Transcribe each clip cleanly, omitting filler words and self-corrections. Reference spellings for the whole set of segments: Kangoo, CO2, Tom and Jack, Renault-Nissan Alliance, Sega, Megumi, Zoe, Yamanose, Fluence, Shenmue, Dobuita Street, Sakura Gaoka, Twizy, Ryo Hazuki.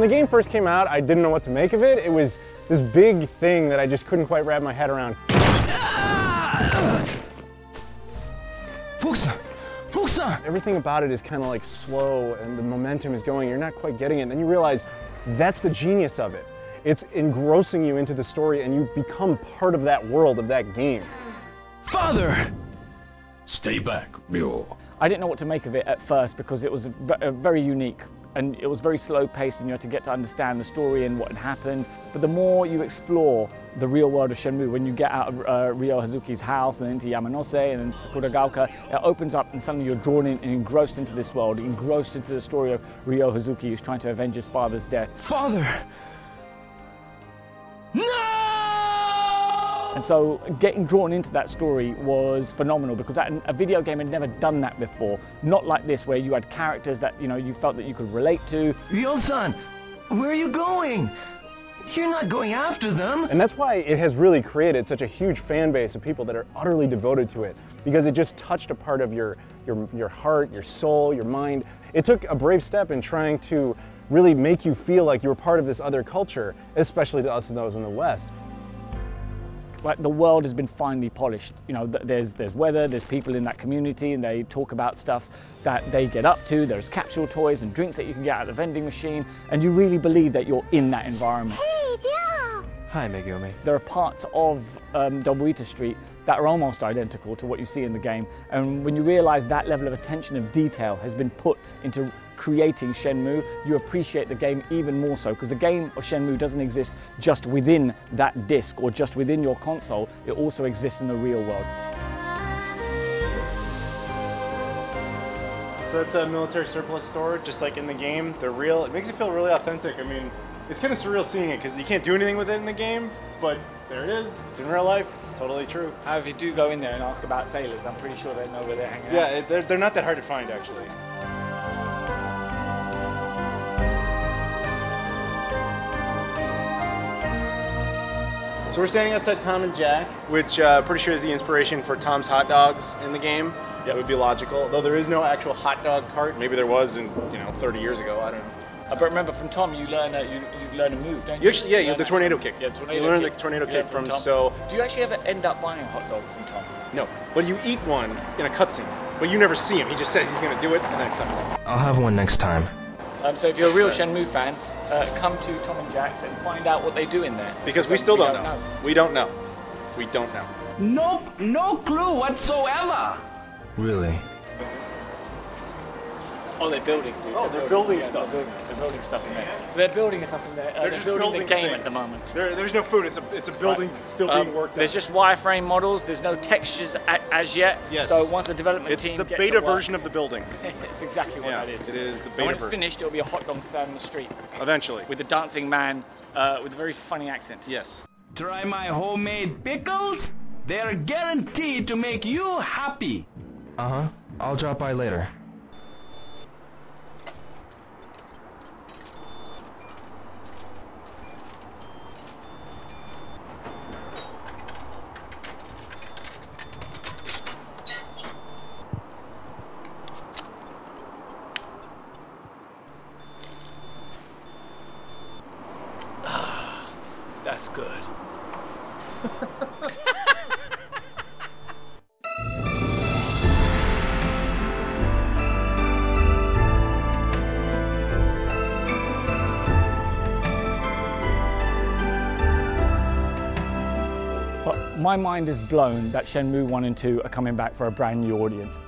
When the game first came out, I didn't know what to make of it. It was this big thing that I just couldn't quite wrap my head around. Everything about it is kind of like slow and the momentum is going, you're not quite getting it. And then you realize that's the genius of it. It's engrossing you into the story and you become part of that world, of that game. Father! Stay back, Ryo. I didn't know what to make of it at first because it was very unique and it was very slow paced and you had to get to understand the story and what had happened. But the more you explore the real world of Shenmue, when you get out of Ryo Hazuki's house and into Yamanose and then Sakura Gaoka, it opens up and suddenly you're drawn in and engrossed into this world, engrossed into the story of Ryo Hazuki who's trying to avenge his father's death. Father! No! And so getting drawn into that story was phenomenal because a video game had never done that before. Not like this where you had characters that, you know, you felt that you could relate to. Ryo-san, where are you going? You're not going after them. And that's why it has really created such a huge fan base of people that are utterly devoted to it, because it just touched a part of your heart, your soul, your mind. It took a brave step in trying to really make you feel like you were part of this other culture, especially to us and those in the West. Like, the world has been finely polished. You know, there's weather, there's people in that community and they talk about stuff that they get up to. There's capsule toys and drinks that you can get out of the vending machine. And you really believe that you're in that environment. Hey, Joe! Hi, Megumi. There are parts of Dobuita Street that are almost identical to what you see in the game. And when you realize that level of attention of detail has been put into creating Shenmue, you appreciate the game even more so, because the game of Shenmue doesn't exist just within that disc or just within your console, it also exists in the real world. So it's a military surplus store, just like in the game. They're real. It makes you feel really authentic. I mean, it's kind of surreal seeing it because you can't do anything with it in the game, but there it is. It's in real life. It's totally true. If you do go in there and ask about sailors, I'm pretty sure they know where they're hanging out. Yeah, they're not that hard to find, actually. So we're standing outside Tom and Jack, which pretty sure is the inspiration for Tom's hot dogs in the game. Yep. It would be logical, though there is no actual hot dog cart. Maybe there was, in, you know, 30 years ago. I don't know. But remember, from Tom, you learn a move, don't you? Actually, yeah, the tornado kick. Yeah, tornado. You learn the tornado kick from Tom. So. Do you actually ever end up buying a hot dog from Tom? No, but you eat one in a cutscene, but you never see him. He just says he's going to do it, and then it cuts. I'll have one next time. So if you're a real Shenmue fan, come to Tom and Jack's and find out what they do in there. Because we still don't know. We don't know. We don't know. Nope, no clue whatsoever. Really? Oh, they're building, dude. Oh, they're building stuff. They're building stuff in there. So they're building stuff in there. They're just building the game at the moment. There's no food. It's a building still being worked on. There's just wireframe models. There's no textures as yet. Yes. So once the development team gets to work. It's the beta version of the building. It's exactly what that is. It is the beta version. When it's finished, it'll be a hot dog stand in the street. Eventually. With a dancing man with a very funny accent. Yes. Try my homemade pickles. They're guaranteed to make you happy. Uh-huh. I'll drop by later. That's good. My mind is blown that Shenmue 1 and 2 are coming back for a brand new audience.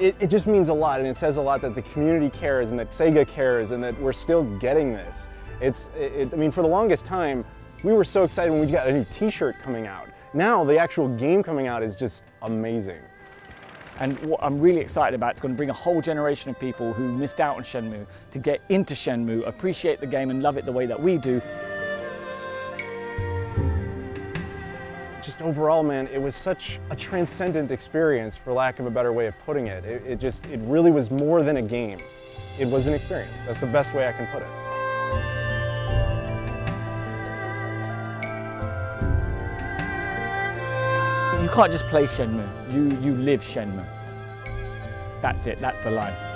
It just means a lot, and it says a lot that the community cares and that Sega cares and that we're still getting this. I mean, for the longest time, we were so excited when we got a new t-shirt coming out. Now the actual game coming out is just amazing. And what I'm really excited about, it's going to bring a whole generation of people who missed out on Shenmue to get into Shenmue, appreciate the game and love it the way that we do. Just overall, man, it was such a transcendent experience, for lack of a better way of putting it. It really was more than a game. It was an experience. That's the best way I can put it. You can't just play Shenmue, you live Shenmue. That's it, that's the line.